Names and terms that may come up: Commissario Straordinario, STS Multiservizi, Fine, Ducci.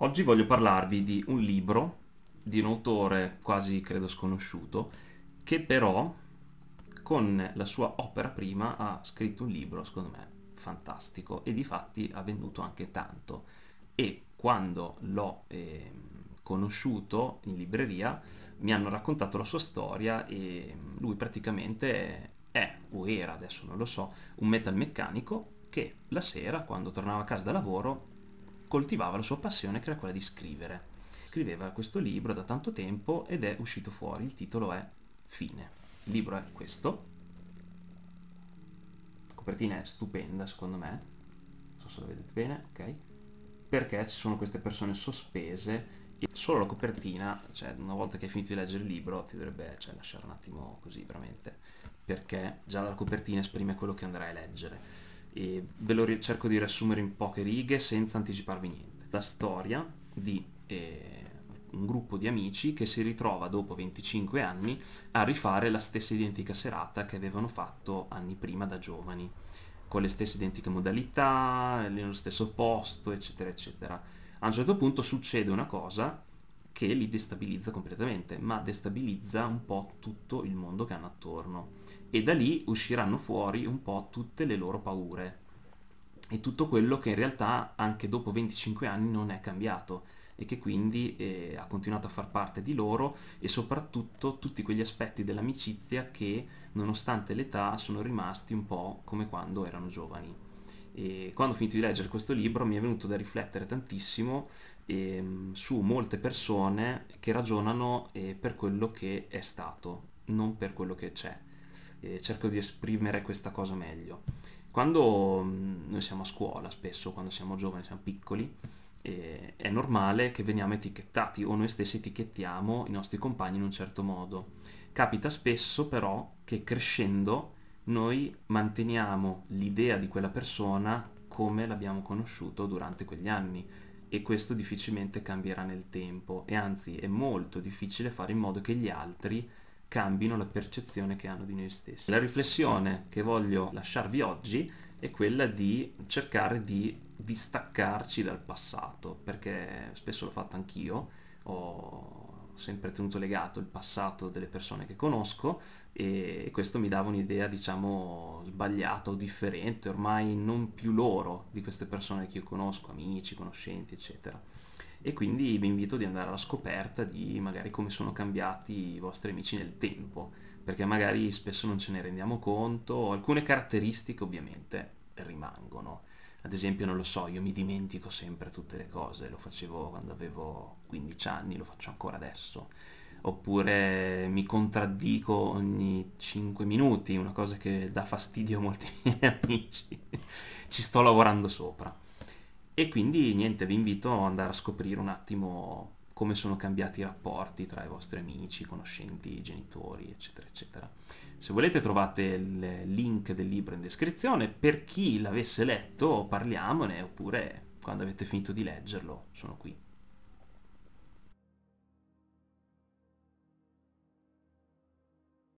Oggi voglio parlarvi di un libro di un autore quasi credo sconosciuto, che però con la sua opera prima ha scritto un libro secondo me fantastico e difatti ha venduto anche tanto. E quando l'ho conosciuto in libreria mi hanno raccontato la sua storia e lui praticamente è, o era, adesso non lo so, un metalmeccanico che la sera quando tornava a casa da lavoro coltivava la sua passione, che era quella di scrivere. Scriveva questo libro da tanto tempo ed è uscito fuori, il titolo è Fine. Il libro è questo, la copertina è stupenda secondo me, non so se la vedete bene, ok? Perché ci sono queste persone sospese e solo la copertina, cioè una volta che hai finito di leggere il libro ti dovrebbe lasciare un attimo così veramente, perché già la copertina esprime quello che andrai a leggere. E ve lo cerco di riassumere in poche righe senza anticiparvi niente. La storia di un gruppo di amici che si ritrova dopo 25 anni a rifare la stessa identica serata che avevano fatto anni prima da giovani, con le stesse identiche modalità, nello stesso posto, eccetera eccetera. A un certo punto succede una cosa che li destabilizza completamente, ma destabilizza un po' tutto il mondo che hanno attorno, e da lì usciranno fuori un po' tutte le loro paure e tutto quello che in realtà anche dopo 25 anni non è cambiato e che quindi ha continuato a far parte di loro, e soprattutto tutti quegli aspetti dell'amicizia che nonostante l'età sono rimasti un po' come quando erano giovani. E quando ho finito di leggere questo libro mi è venuto da riflettere tantissimo su molte persone che ragionano per quello che è stato, non per quello che c'è. Cerco di esprimere questa cosa meglio. Quando noi siamo a scuola, spesso quando siamo giovani, siamo piccoli, è normale che veniamo etichettati o noi stessi etichettiamo i nostri compagni in un certo modo. Capita spesso però che crescendo noi manteniamo l'idea di quella persona come l'abbiamo conosciuto durante quegli anni, e questo difficilmente cambierà nel tempo, e anzi è molto difficile fare in modo che gli altri cambino la percezione che hanno di noi stessi. La riflessione che voglio lasciarvi oggi è quella di cercare di distaccarci dal passato, perché spesso l'ho fatto anch'io, ho sempre tenuto legato il passato delle persone che conosco e questo mi dava un'idea, diciamo, sbagliata o differente, ormai non più loro, di queste persone che io conosco, amici, conoscenti, eccetera. E quindi vi invito di andare alla scoperta di magari come sono cambiati i vostri amici nel tempo, perché magari spesso non ce ne rendiamo conto. Alcune caratteristiche ovviamente rimangono, ad esempio, non lo so, io mi dimentico sempre tutte le cose, lo facevo quando avevo 15 anni, lo faccio ancora adesso, oppure mi contraddico ogni 5 minuti, una cosa che dà fastidio a molti miei amici, ci sto lavorando sopra. E quindi niente, vi invito ad andare a scoprire un attimo come sono cambiati i rapporti tra i vostri amici, conoscenti, genitori, eccetera eccetera. Se volete trovate il link del libro in descrizione, per chi l'avesse letto parliamone, oppure quando avete finito di leggerlo sono qui.